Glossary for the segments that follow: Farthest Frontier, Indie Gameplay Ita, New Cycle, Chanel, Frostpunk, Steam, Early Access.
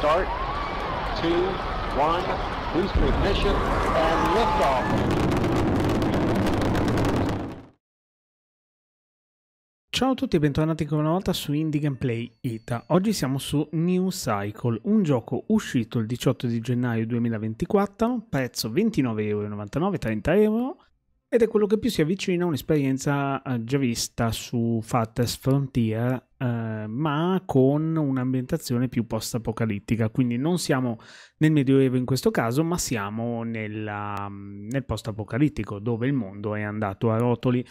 Start, 2, 1, boost to ignition, and liftoff. Ciao a tutti e bentornati ancora una volta su Indie Gameplay Ita. Oggi siamo su New Cycle, un gioco uscito il 18 di gennaio 2024, prezzo 29,99€, 30€. Ed è quello che più si avvicina a un'esperienza già vista su Farthest Frontier, ma con un'ambientazione più post-apocalittica. Quindi non siamo nel Medioevo in questo caso, ma siamo nel post-apocalittico, dove il mondo è andato a rotoli.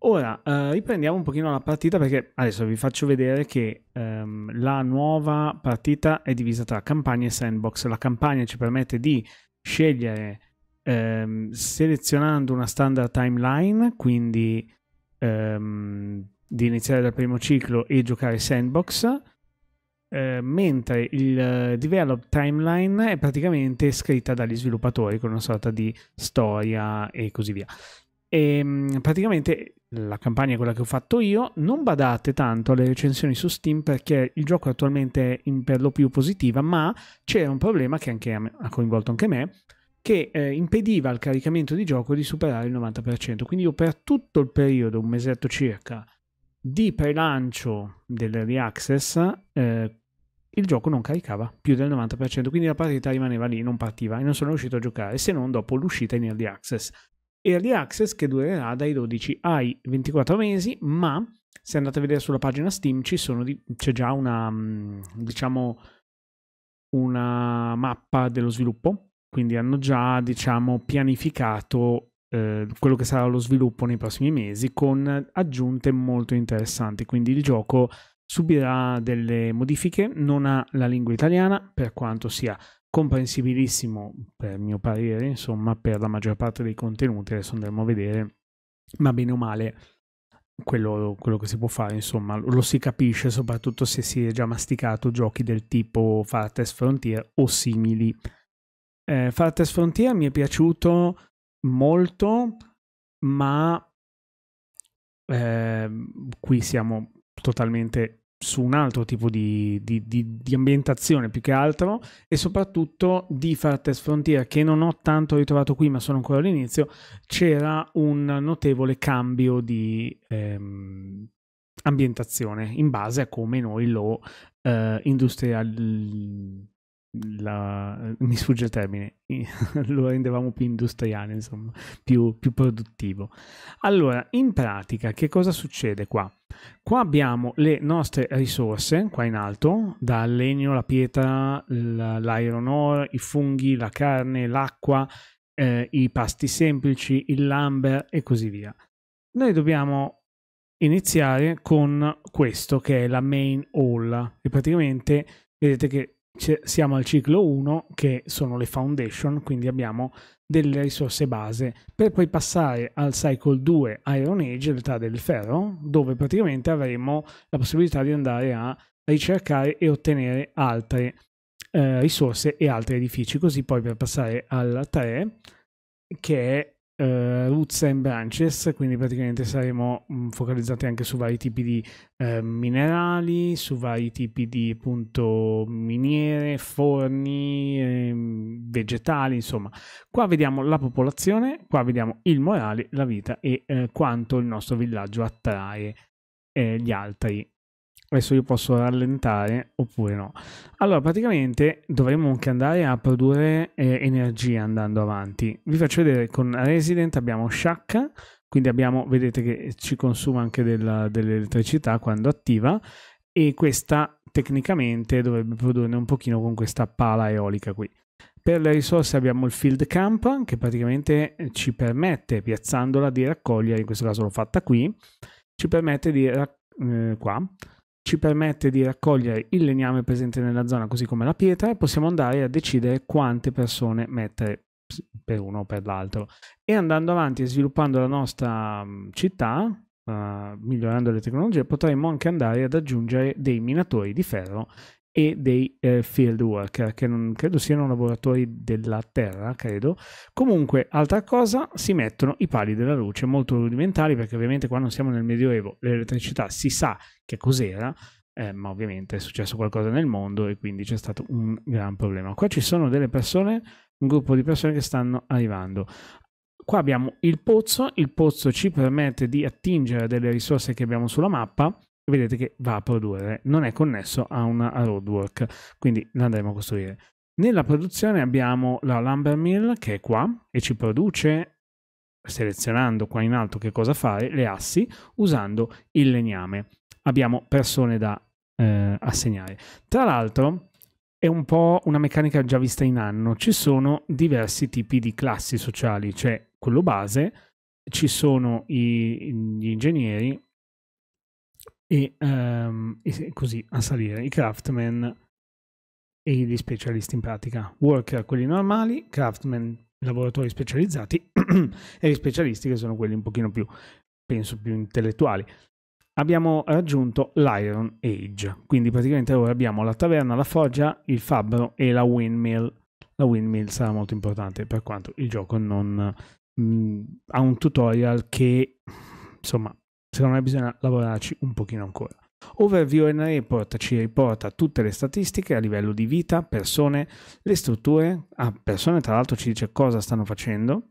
Ora riprendiamo un pochino la partita, perché adesso vi faccio vedere che la nuova partita è divisa tra campagna e sandbox. La campagna ci permette di scegliere selezionando una standard timeline, quindi di iniziare dal primo ciclo e giocare sandbox, mentre il develop timeline è praticamente scritta dagli sviluppatori con una sorta di storia e così via. E praticamente la campagna è quella che ho fatto io. Non badate tanto alle recensioni su Steam, perché il gioco attualmente è per lo più positiva, ma c'era un problema che anche ha coinvolto anche me, che impediva al caricamento di gioco di superare il 90%. Quindi io per tutto il periodo, un mesetto circa, di prelancio dell'Early Access, il gioco non caricava più del 90%, quindi la partita rimaneva lì, non partiva, e non sono riuscito a giocare, se non dopo l'uscita in Early Access. Early Access che durerà dai 12 ai 24 mesi, ma se andate a vedere sulla pagina Steam c'è già una, diciamo, una mappa dello sviluppo. Quindi hanno già, diciamo, pianificato quello che sarà lo sviluppo nei prossimi mesi, con aggiunte molto interessanti. Quindi il gioco subirà delle modifiche, non ha la lingua italiana, per quanto sia comprensibilissimo, per mio parere, insomma, per la maggior parte dei contenuti. Adesso andremo a vedere, ma bene o male quello che si può fare, insomma, lo si capisce, soprattutto se si è già masticato giochi del tipo Farthest Frontier o simili. Farthest Frontier mi è piaciuto molto, ma qui siamo totalmente su un altro tipo di ambientazione, più che altro, e soprattutto di Farthest Frontier, che non ho tanto ritrovato qui, ma sono ancora all'inizio, c'era un notevole cambio di ambientazione in base a come noi lo mi sfugge il termine, lo rendevamo più industriale, insomma, più produttivo. Allora, in pratica, che cosa succede qua? Qua abbiamo le nostre risorse, qua in alto, dal legno, la pietra, l'iron ore, i funghi, la carne, l'acqua, i pasti semplici, il lumber e così via. Noi dobbiamo iniziare con questo, che è la main hall, e praticamente vedete che siamo al ciclo 1, che sono le foundation, quindi abbiamo delle risorse base, per poi passare al cycle 2, Iron Age, l'età del ferro, dove praticamente avremo la possibilità di andare a ricercare e ottenere altre risorse e altri edifici, così poi per passare al 3, che è Roots and Branches, quindi praticamente saremo focalizzati anche su vari tipi di minerali, su vari tipi di, appunto, miniere, forni, vegetali, insomma. Qua vediamo la popolazione, qua vediamo il morale, la vita e quanto il nostro villaggio attrae gli altri. Adesso io posso rallentare oppure no. Allora, praticamente dovremmo anche andare a produrre energia andando avanti. Vi faccio vedere, con Resident abbiamo Shack, quindi abbiamo, vedete che ci consuma anche dell'elettricità quando attiva, e questa tecnicamente dovrebbe produrne un pochino con questa pala eolica qui. Per le risorse abbiamo il Field Camp, che praticamente ci permette, piazzandola, di raccogliere, in questo caso l'ho fatta qui, ci permette di raccogliere il legname presente nella zona, così come la pietra, e possiamo andare a decidere quante persone mettere per uno o per l'altro. E andando avanti e sviluppando la nostra città, migliorando le tecnologie, potremmo anche andare ad aggiungere dei minatori di ferro e dei field worker, che non credo siano lavoratori della terra, credo. Comunque, altra cosa, si mettono i pali della luce, molto rudimentali, perché ovviamente qua non siamo nel Medioevo, l'elettricità si sa che cos'era, ma ovviamente è successo qualcosa nel mondo e quindi c'è stato un gran problema. Qua ci sono delle persone, un gruppo di persone che stanno arrivando. Qua abbiamo il pozzo ci permette di attingere delle risorse che abbiamo sulla mappa. Vedete che va a produrre, non è connesso a una roadwork, quindi la andremo a costruire. Nella produzione abbiamo la lumber mill che è qua e ci produce, selezionando qua in alto che cosa fare, le assi usando il legname. Abbiamo persone da assegnare. Tra l'altro è un po' una meccanica già vista in Anno, ci sono diversi tipi di classi sociali, cioè quello base, ci sono gli ingegneri e così a salire, i craftsmen e gli specialisti in pratica, worker quelli normali, craftsmen lavoratori specializzati e gli specialisti che sono quelli un pochino più, penso, più intellettuali. Abbiamo raggiunto l'Iron Age, quindi praticamente ora abbiamo la taverna, la forgia, il fabbro e la windmill. La windmill sarà molto importante per quanto il gioco non ha un tutorial che, insomma, secondo me bisogna lavorarci un pochino ancora. Overview and Report ci riporta tutte le statistiche a livello di vita, persone, le strutture. A persone tra l'altro ci dice cosa stanno facendo,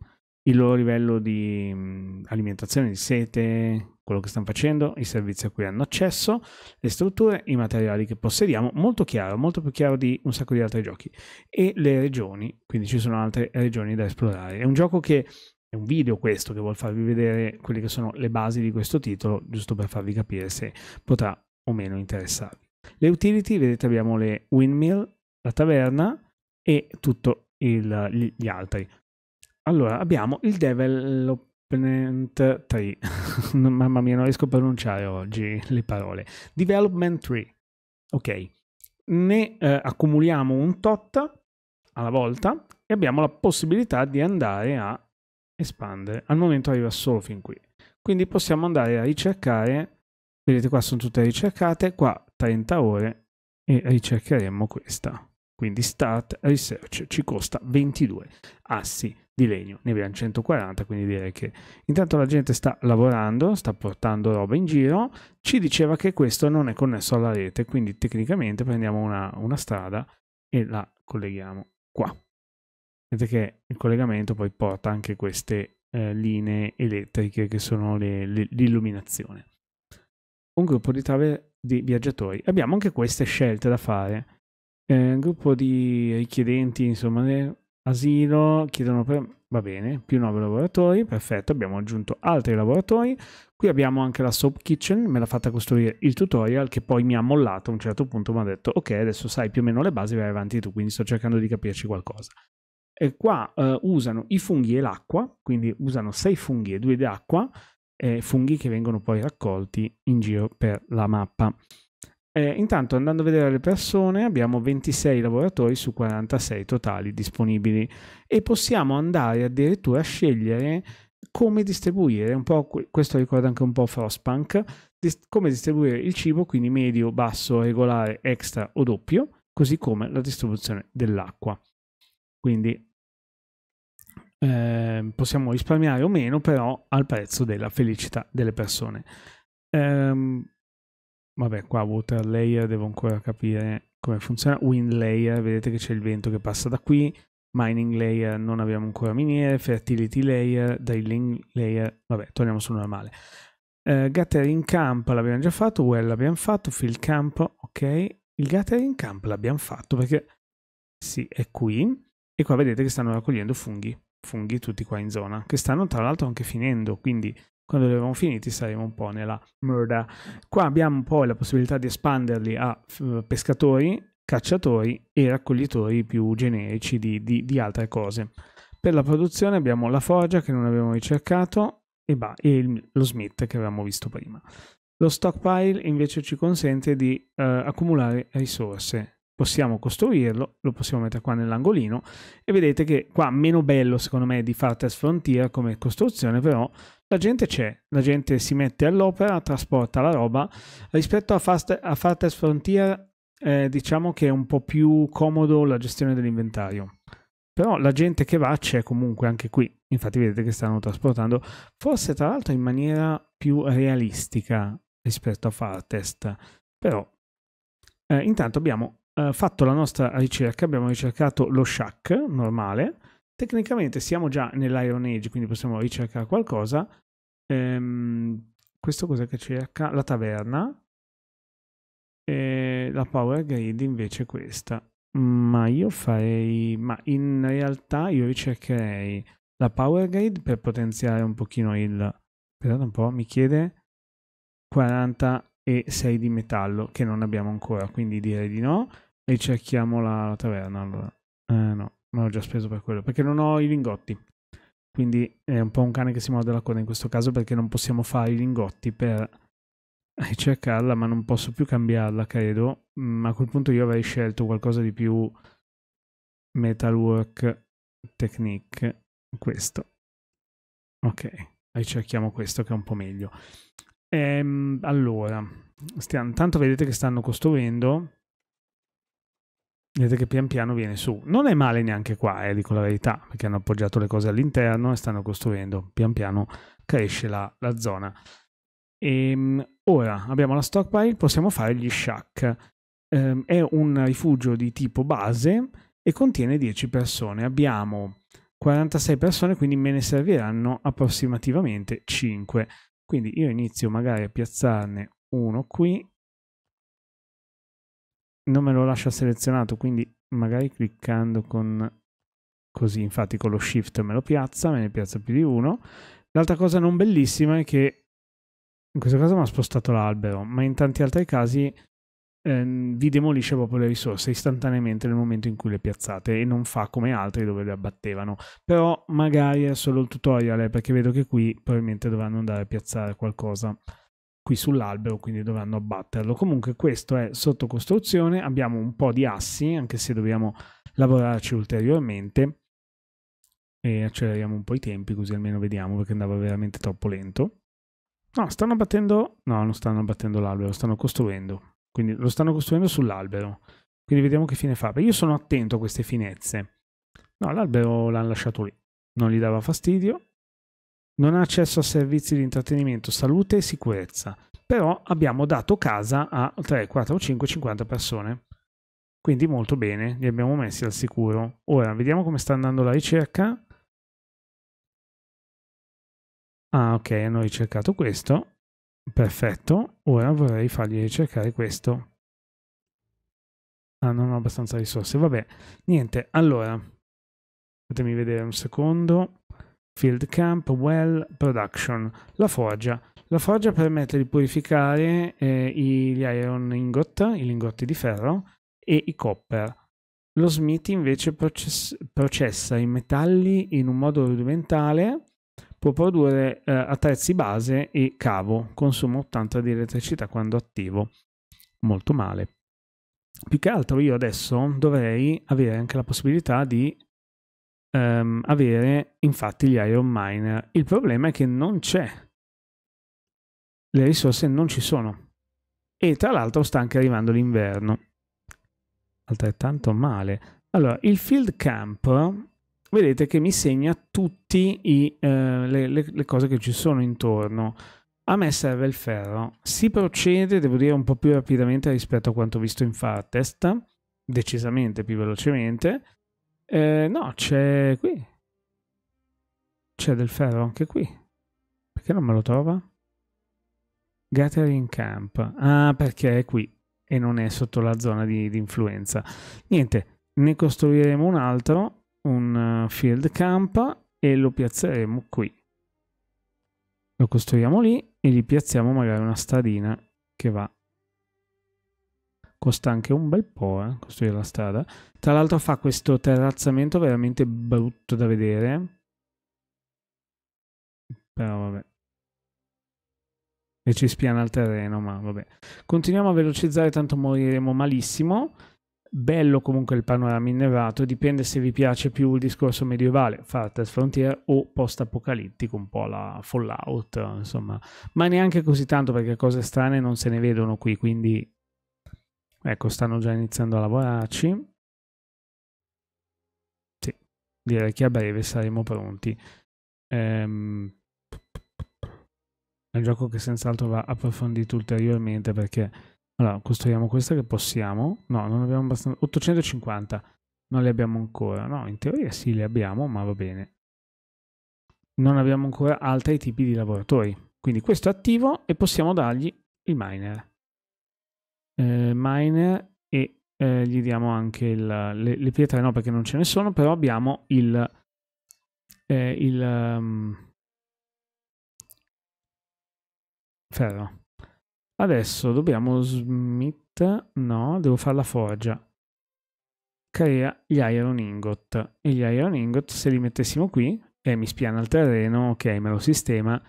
il loro livello di alimentazione, di sete, quello che stanno facendo, i servizi a cui hanno accesso, le strutture, i materiali che possediamo. Molto chiaro, molto più chiaro di un sacco di altri giochi. E le regioni, quindi ci sono altre regioni da esplorare. È un gioco che... è un video questo che vuol farvi vedere quelle che sono le basi di questo titolo, giusto per farvi capire se potrà o meno interessarvi. Le utility, vedete, abbiamo le windmill, la taverna e tutti gli altri. Allora, abbiamo il development tree. Mamma mia, non riesco a pronunciare oggi le parole. Development tree. Ok. Ne accumuliamo un tot alla volta e abbiamo la possibilità di andare a espandere. Al momento arriva solo fin qui, quindi possiamo andare a ricercare. Vedete qua sono tutte ricercate, qua 30 ore e ricercheremo questa, quindi start research. Ci costa 22 assi di legno, ne abbiamo 140, quindi direi che intanto la gente sta lavorando, sta portando roba in giro. Ci diceva che questo non è connesso alla rete, quindi tecnicamente prendiamo una strada e la colleghiamo qua. Vedete che il collegamento poi porta anche queste linee elettriche che sono l'illuminazione. Un gruppo di viaggiatori. Abbiamo anche queste scelte da fare. Un gruppo di richiedenti, insomma, asilo, chiedono per... va bene, più 9 lavoratori, perfetto, abbiamo aggiunto altri lavoratori. Qui abbiamo anche la soap kitchen, me l'ha fatta costruire il tutorial che poi mi ha mollato a un certo punto, mi ha detto ok, adesso sai più o meno le basi, vai avanti tu, quindi sto cercando di capirci qualcosa. E qua usano i funghi e l'acqua, quindi usano 6 funghi e 2 d'acqua, funghi che vengono poi raccolti in giro per la mappa. Intanto andando a vedere le persone abbiamo 26 lavoratori su 46 totali disponibili e possiamo andare addirittura a scegliere come distribuire, un po' questo ricorda anche un po' Frostpunk, come distribuire il cibo, quindi medio, basso, regolare, extra o doppio, così come la distribuzione dell'acqua. Quindi possiamo risparmiare o meno, però al prezzo della felicità delle persone. Vabbè, qua water layer devo ancora capire come funziona. Wind layer, vedete che c'è il vento che passa da qui. Mining layer, non abbiamo ancora miniere. Fertility layer, drilling layer, vabbè, torniamo sul normale. Gathering camp l'abbiamo già fatto, well l'abbiamo fatto, field camp, ok. Il gathering camp l'abbiamo fatto perché sì, è qui. E qua vedete che stanno raccogliendo funghi, tutti qua in zona, che stanno tra l'altro anche finendo, quindi quando li abbiamo finiti saremo un po' nella merda. Qua abbiamo poi la possibilità di espanderli a pescatori, cacciatori e raccoglitori più generici di altre cose. Per la produzione abbiamo la forgia che non abbiamo ricercato e lo smith che avevamo visto prima. Lo stockpile invece ci consente di accumulare risorse. Possiamo costruirlo, lo possiamo mettere qua nell'angolino e vedete che qua meno bello secondo me di Farthest Frontier come costruzione, però la gente c'è, la gente si mette all'opera, trasporta la roba. Rispetto a Farthest Frontier diciamo che è un po' più comodo la gestione dell'inventario, però la gente che va c'è comunque anche qui, infatti vedete che stanno trasportando, forse tra l'altro in maniera più realistica rispetto a Farthest, però Intanto abbiamo fatto la nostra ricerca, abbiamo ricercato lo shack normale. Tecnicamente siamo già nell'Iron Age, quindi possiamo ricercare qualcosa. Questo cos'è che cerca? La taverna. E la power grid invece è questa. Ma io farei... ma in realtà io ricercherei la power grid per potenziare un pochino il... Aspettate un po', mi chiede 46 di metallo, che non abbiamo ancora, quindi direi di no. Ricerchiamo la taverna, allora. No. Ma l'ho già speso per quello, perché non ho i lingotti. Quindi è un po' un cane che si morde la coda in questo caso, perché non possiamo fare i lingotti per ricercarla, ma non posso più cambiarla, credo. A quel punto io avrei scelto qualcosa di più metalwork technique. Questo. Ok, ricerchiamo questo che è un po' meglio. Allora, tanto vedete che stanno costruendo... Vedete che pian piano viene su. Non è male neanche qua, dico la verità, perché hanno appoggiato le cose all'interno e stanno costruendo. Pian piano cresce la zona. Ora abbiamo la stockpile, possiamo fare gli shack. È un rifugio di tipo base e contiene 10 persone. Abbiamo 46 persone, quindi me ne serviranno approssimativamente 5. Quindi io inizio magari a piazzarne uno qui. Non me lo lascia selezionato, quindi magari cliccando con così, infatti con lo shift me lo piazza, me ne piazza più di uno. L'altra cosa non bellissima è che in questo caso mi ha spostato l'albero, ma in tanti altri casi vi demolisce proprio le risorse istantaneamente nel momento in cui le piazzate e non fa come altri dove le abbattevano. Però magari è solo il tutorial, perché vedo che qui probabilmente dovranno andare a piazzare qualcosa qui sull'albero, quindi dovranno abbatterlo. Comunque questo è sotto costruzione, abbiamo un po' di assi, anche se dobbiamo lavorarci ulteriormente, e acceleriamo un po' i tempi così almeno vediamo, perché andava veramente troppo lento. No, stanno abbattendo, no, non stanno abbattendo l'albero, stanno costruendo, quindi lo stanno costruendo sull'albero, quindi vediamo che fine fa, perché io sono attento a queste finezze. No, l'albero l'hanno lasciato lì, non gli dava fastidio. Non ha accesso a servizi di intrattenimento, salute e sicurezza. Però abbiamo dato casa a 3, 4, 5, 50 persone. Quindi molto bene, li abbiamo messi al sicuro. Ora, vediamo come sta andando la ricerca. Ah, ok, hanno ricercato questo. Perfetto. Ora vorrei fargli ricercare questo. Ah, non ho abbastanza risorse. Vabbè, niente. Allora, fatemi vedere un secondo. Field Camp, Well, Production, la forgia. La forgia permette di purificare gli iron ingot, i lingotti di ferro, e i copper. Lo smith invece processa i metalli in un modo rudimentale, può produrre attrezzi base e cavo, consuma 80 di elettricità quando attivo. Molto male. Più che altro io adesso dovrei avere anche la possibilità di avere infatti gli Iron Miner. Il problema è che non c'è, le risorse non ci sono, e tra l'altro sta anche arrivando l'inverno, altrettanto male. Allora, il Field Camp vedete che mi segna tutti le cose che ci sono intorno. A me serve il ferro, si procede, devo dire, un po' più rapidamente rispetto a quanto visto in Farthest, decisamente più velocemente. No, c'è qui. C'è del ferro anche qui. Perché non me lo trova? Gathering Camp. Ah, perché è qui e non è sotto la zona di influenza. Niente, ne costruiremo un altro, un Field Camp, e lo piazzeremo qui. Lo costruiamo lì e gli piazziamo magari una stradina che va. Costa anche un bel po' costruire la strada. Tra l'altro fa questo terrazzamento veramente brutto da vedere. Però vabbè. E ci spiana il terreno, ma vabbè. Continuiamo a velocizzare, tanto moriremo malissimo. Bello comunque il panorama innevato. Dipende se vi piace più il discorso medievale, Farthest Frontier, o post-apocalittico, un po' la Fallout, insomma. Ma neanche così tanto, perché cose strane non se ne vedono qui, quindi... Ecco, stanno già iniziando a lavorarci. Sì, direi che a breve saremo pronti. È un gioco che senz'altro va approfondito ulteriormente, perché Allora, costruiamo questa che possiamo. No, non abbiamo abbastanza. 850. Non le abbiamo ancora. No, in teoria sì, le abbiamo, ma va bene. Non abbiamo ancora altri tipi di lavoratori. Quindi questo è attivo e possiamo dargli il miner. Miner e gli diamo anche le pietre, no, perché non ce ne sono, però abbiamo il ferro. Adesso dobbiamo smith, no, devo fare la forgia. Crea gli iron ingot. E gli iron ingot, se li mettessimo qui, mi spiana il terreno, ok, me lo sistema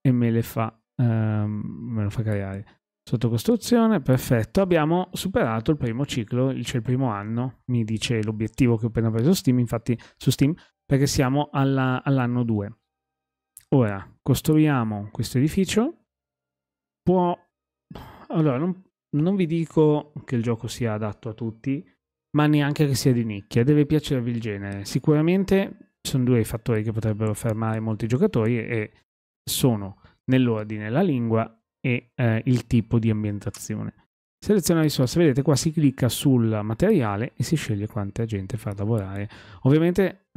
e me lo fa creare. Sotto costruzione, perfetto, abbiamo superato il primo ciclo, cioè il primo anno, mi dice l'obiettivo che ho appena preso Steam, infatti su Steam, perché siamo all'anno 2. Ora, costruiamo questo edificio. Può... Allora, non vi dico che il gioco sia adatto a tutti, ma neanche che sia di nicchia, deve piacervi il genere. Sicuramente sono due i fattori che potrebbero fermare molti giocatori e sono nell'ordine la lingua e il tipo di ambientazione. Seleziona risorse, vedete qua si clicca sul materiale e si sceglie quanta gente far lavorare. Ovviamente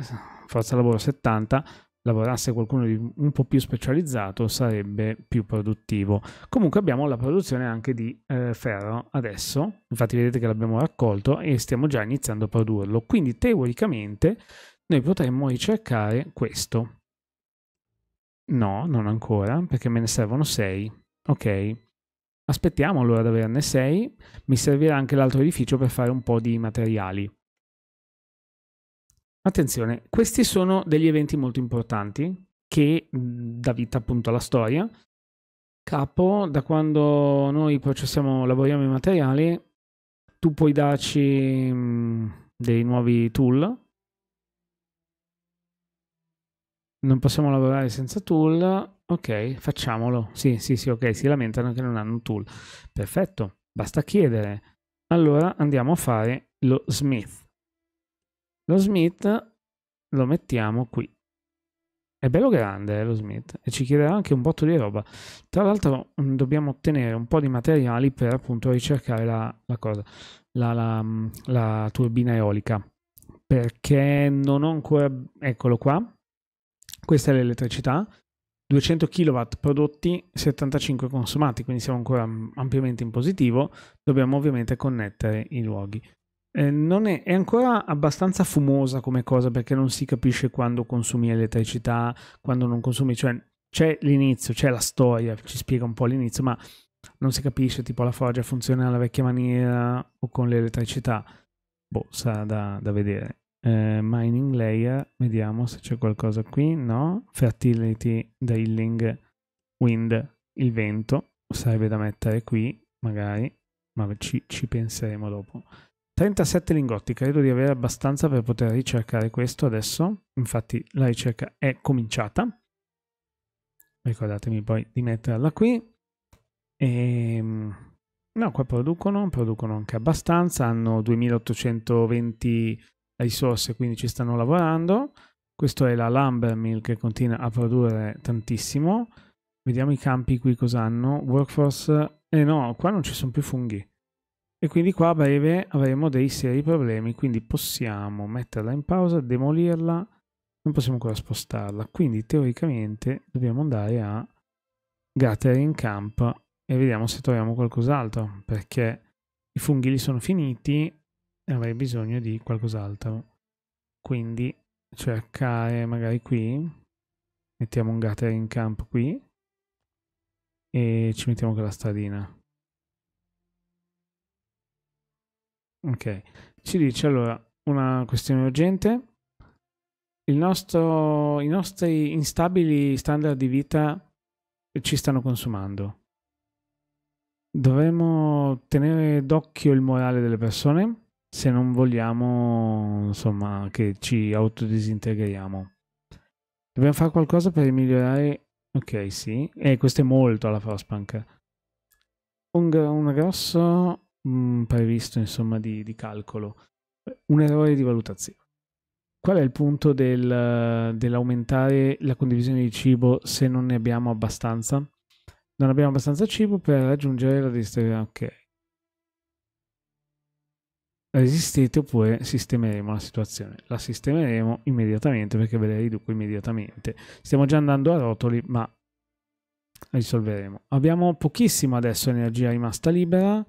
forza lavoro 70, lavorasse qualcuno di un po' più specializzato sarebbe più produttivo. Comunque abbiamo la produzione anche di ferro adesso, infatti vedete che l'abbiamo raccolto e stiamo già iniziando a produrlo, quindi teoricamente noi potremmo ricercare questo. No, non ancora, perché me ne servono 6. Ok, aspettiamo allora ad averne 6, mi servirà anche l'altro edificio per fare un po' di materiali. Attenzione, questi sono degli eventi molto importanti che dà vita appunto alla storia. Capo, da quando noi processiamo, lavoriamo i materiali, tu puoi darci dei nuovi tool. Non possiamo lavorare senza tool. Ok, facciamolo. Sì, sì, sì, ok, si lamentano che non hanno un tool. Perfetto, basta chiedere. Allora andiamo a fare lo smith. Lo smith lo mettiamo qui. È bello grande lo smith e ci chiederà anche un botto di roba. Tra l'altro dobbiamo ottenere un po' di materiali per appunto ricercare la turbina eolica. Perché non ho ancora... Eccolo qua. Questa è l'elettricità. 200 kW prodotti, 75 consumati. Quindi siamo ancora ampiamente in positivo. Dobbiamo ovviamente connettere i luoghi. Non è ancora abbastanza fumosa come cosa perché non si capisce quando consumi elettricità, quando non consumi, cioè c'è l'inizio, c'è la storia, ci spiega un po' l'inizio, ma non si capisce tipo la forgia funziona alla vecchia maniera o con l'elettricità. Boh, sarà da vedere. Mining layer, vediamo se c'è qualcosa qui, no? Fertility, drilling, wind, il vento, sarebbe da mettere qui magari, ma ci penseremo dopo. 37 lingotti, credo di avere abbastanza per poter ricercare questo adesso, infatti la ricerca è cominciata, ricordatemi poi di metterla qui, e... no, qua producono anche abbastanza, hanno 2820 risorse, quindi ci stanno lavorando, questo è la lumbermill che continua a produrre tantissimo, vediamo i campi qui cosa hanno, workforce, no, qua non ci sono più funghi. E quindi qua a breve avremo dei seri problemi, quindi possiamo metterla in pausa, demolirla, non possiamo ancora spostarla, quindi teoricamente dobbiamo andare a Gathering Camp e vediamo se troviamo qualcos'altro, perché i funghi li sono finiti e avrei bisogno di qualcos'altro, quindi cercare magari qui, mettiamo un Gathering Camp qui e ci mettiamo con la stradina. Ok, ci dice allora una questione urgente, i nostri instabili standard di vita ci stanno consumando, dovremmo tenere d'occhio il morale delle persone se non vogliamo insomma che ci autodisintegriamo, dobbiamo fare qualcosa per migliorare, ok sì, e questo è molto alla Frostpunk, un grosso... previsto insomma di calcolo, un errore di valutazione. Qual è il punto dell'aumentare la condivisione di cibo se non ne abbiamo abbastanza? Non abbiamo abbastanza cibo per raggiungere la distribuzione. Ok, resistete oppure sistemeremo la situazione. La sistemeremo immediatamente perché ve la riduco immediatamente. Stiamo già andando a rotoli, ma risolveremo. Abbiamo pochissima adesso energia rimasta libera,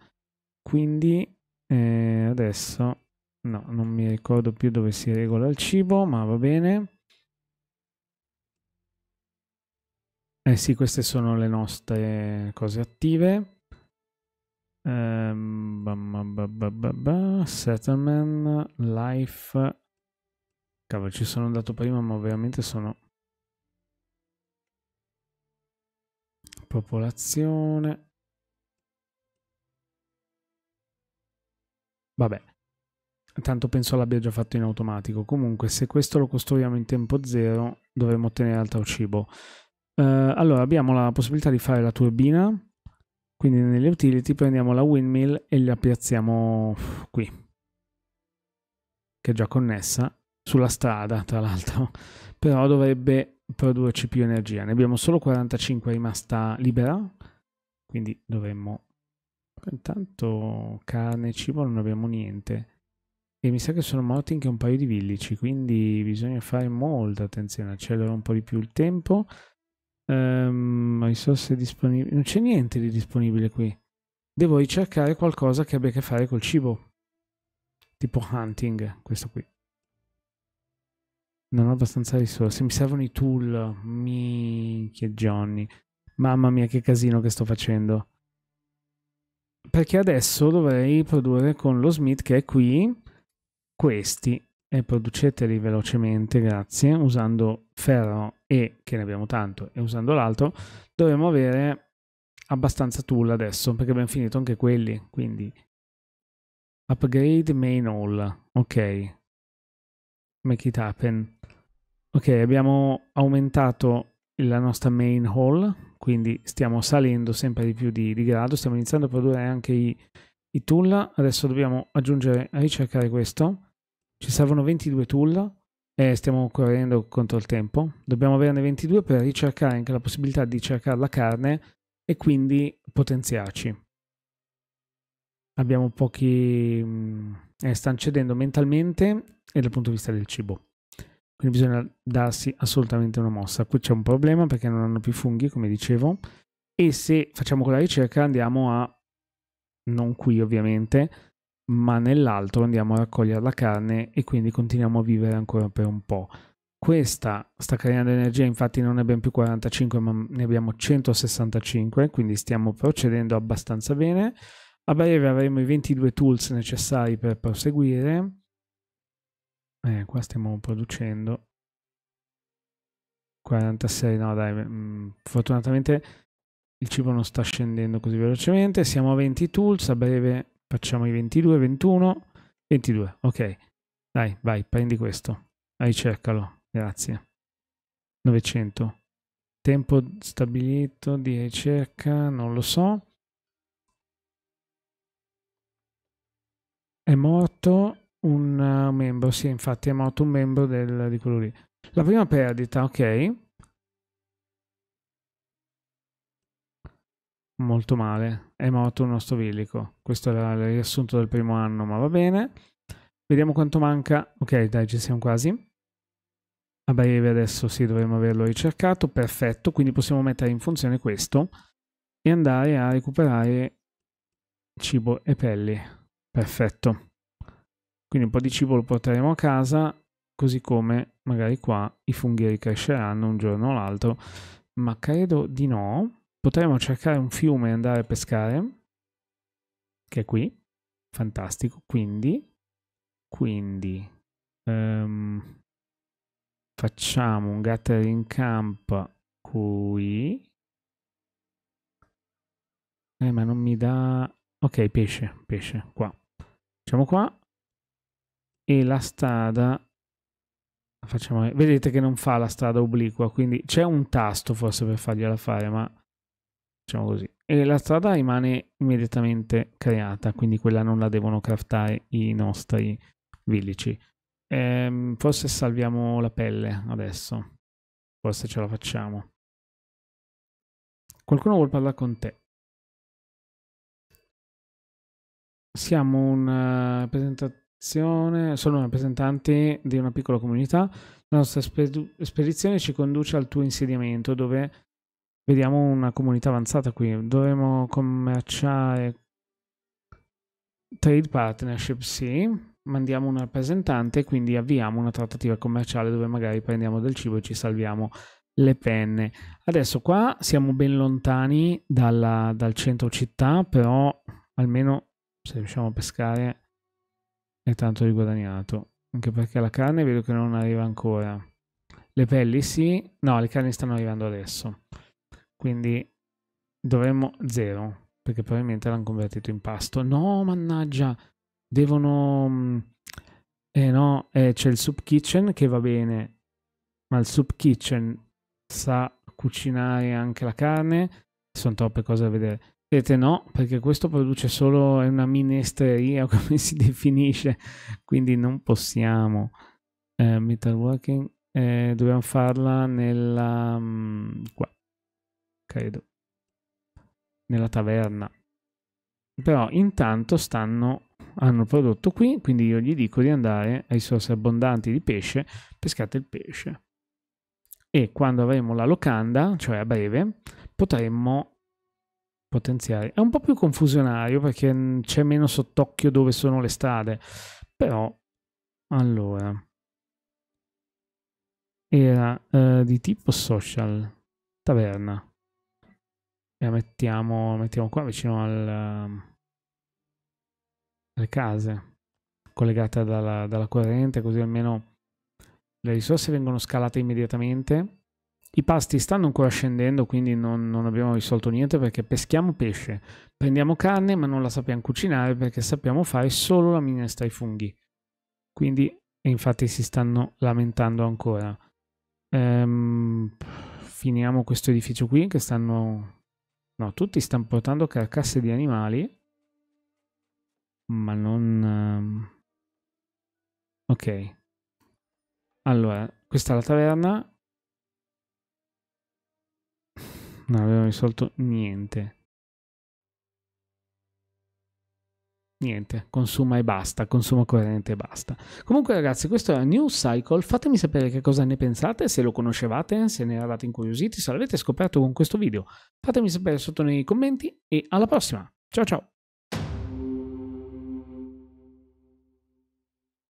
quindi adesso no, non mi ricordo più dove si regola il cibo, ma va bene. Eh sì, queste sono le nostre cose attive. Settlement, life. Cavolo, ci sono andato prima, ma veramente sono. Popolazione. Vabbè, tanto penso l'abbia già fatto in automatico. Comunque, se questo lo costruiamo in tempo zero, dovremmo ottenere altro cibo. Allora, abbiamo la possibilità di fare la turbina. Quindi nelle utility prendiamo la windmill e la piazziamo qui, che è già connessa, sulla strada tra l'altro, però dovrebbe produrci più energia. Ne abbiamo solo 45 rimasta libera, quindi dovremmo... Intanto carne e cibo non abbiamo niente. E mi sa che sono morti anche un paio di villici, quindi bisogna fare molta attenzione, accelerare un po' di più il tempo. Risorse disponibili, non c'è niente di disponibile qui. Devo ricercare qualcosa che abbia a che fare col cibo, tipo hunting. Questo qui non ho abbastanza risorse, mi servono i tool. Minchia Johnny, mamma mia che casino che sto facendo, perché adesso dovrei produrre con lo smith che è qui questi, e produceteli velocemente, grazie, usando ferro e, che ne abbiamo tanto, e usando l'altro, dovremmo avere abbastanza tool adesso, perché abbiamo finito anche quelli, quindi upgrade main hall, ok, make it happen. Ok, abbiamo aumentato la nostra main hall, quindi stiamo salendo sempre di più di grado, stiamo iniziando a produrre anche i tool, adesso dobbiamo aggiungere, ricercare questo. Ci servono 22 tool e stiamo correndo contro il tempo. Dobbiamo averne 22 per ricercare anche la possibilità di cercare la carne e quindi potenziarci. Abbiamo pochi... stanno cedendo mentalmente e dal punto di vista del cibo. Quindi bisogna darsi assolutamente una mossa. Qui c'è un problema perché non hanno più funghi, come dicevo. E se facciamo quella ricerca andiamo a... non qui ovviamente... ma nell'altro andiamo a raccogliere la carne e quindi continuiamo a vivere ancora per un po'. Questa sta creando energia, infatti non ne abbiamo più 45 ma ne abbiamo 165, quindi stiamo procedendo abbastanza bene. A breve avremo i 22 tools necessari per proseguire. Qua stiamo producendo 46, no dai, fortunatamente il cibo non sta scendendo così velocemente. Siamo a 20 tools, a breve... Facciamo i 22, 21, 22, ok. Dai, vai, prendi questo. Ricercalo, grazie. 900. Tempo stabilito di ricerca, non lo so. È morto un membro, sì, infatti è morto un membro di quello lì. La prima perdita, ok. Molto male, è morto un nostro villico. Questo era il riassunto del primo anno, ma va bene. Vediamo quanto manca. Ok, dai, ci siamo quasi. A breve adesso sì, dovremmo averlo ricercato. Perfetto, quindi possiamo mettere in funzione questo e andare a recuperare cibo e pelli. Perfetto. Quindi un po' di cibo lo porteremo a casa, così come magari qua i funghi ricresceranno un giorno o l'altro, ma credo di no. Potremmo cercare un fiume e andare a pescare, che è qui, fantastico, quindi facciamo un gathering camp qui, ma non mi dà, ok, pesce, qua, facciamo qua, e la strada, facciamo, vedete che non fa la strada obliqua, quindi c'è un tasto forse per fargliela fare, ma facciamo così. E la strada rimane immediatamente creata, quindi quella non la devono craftare i nostri villici. Forse salviamo la pelle adesso. Forse ce la facciamo. Qualcuno vuol parlare con te. Siamo una presentazione, sono rappresentanti di una piccola comunità. La nostra spedizione ci conduce al tuo insediamento, dove vediamo una comunità avanzata qui. Dovremo commerciare, trade partnership, sì. Mandiamo un rappresentante, quindi avviamo una trattativa commerciale dove magari prendiamo del cibo e ci salviamo le penne. Adesso qua siamo ben lontani dal centro città, però almeno... se riusciamo a pescare è tanto riguadagnato, anche perché la carne vedo che non arriva ancora. Le pelli sì, no, le carni stanno arrivando adesso, quindi dovremmo zero, perché probabilmente l'hanno convertito in pasto. No, mannaggia, devono... no, c'è il soup kitchen che va bene, ma il soup kitchen sa cucinare anche la carne? Sono troppe cose da vedere. Vedete, no, perché questo produce solo, è una minestreria, come si definisce, quindi non possiamo. Metalworking, dobbiamo farla nella, qua, credo, nella taverna. Però intanto hanno prodotto qui, quindi io gli dico di andare a risorse abbondanti di pesce, pescate il pesce. E quando avremo la locanda, cioè a breve, potremmo... potenziare. È un po' più confusionario perché c'è meno sott'occhio dove sono le strade, però allora era di tipo social, taverna, e la mettiamo qua vicino alle case collegate dalla corrente, così almeno le risorse vengono scalate immediatamente. I pasti stanno ancora scendendo, quindi non abbiamo risolto niente, perché peschiamo pesce, prendiamo carne, ma non la sappiamo cucinare perché sappiamo fare solo la minestra ai funghi. Quindi, e infatti si stanno lamentando ancora. Finiamo questo edificio qui, che stanno... no, tutti stanno portando carcasse di animali, ma non... ok. Allora, questa è la taverna. Non abbiamo risolto niente. Niente, consuma e basta, consuma corrente e basta. Comunque ragazzi, questo era New Cycle, fatemi sapere che cosa ne pensate, se lo conoscevate, se ne eravate incuriositi, se l'avete scoperto con questo video. Fatemi sapere sotto nei commenti e alla prossima. Ciao ciao!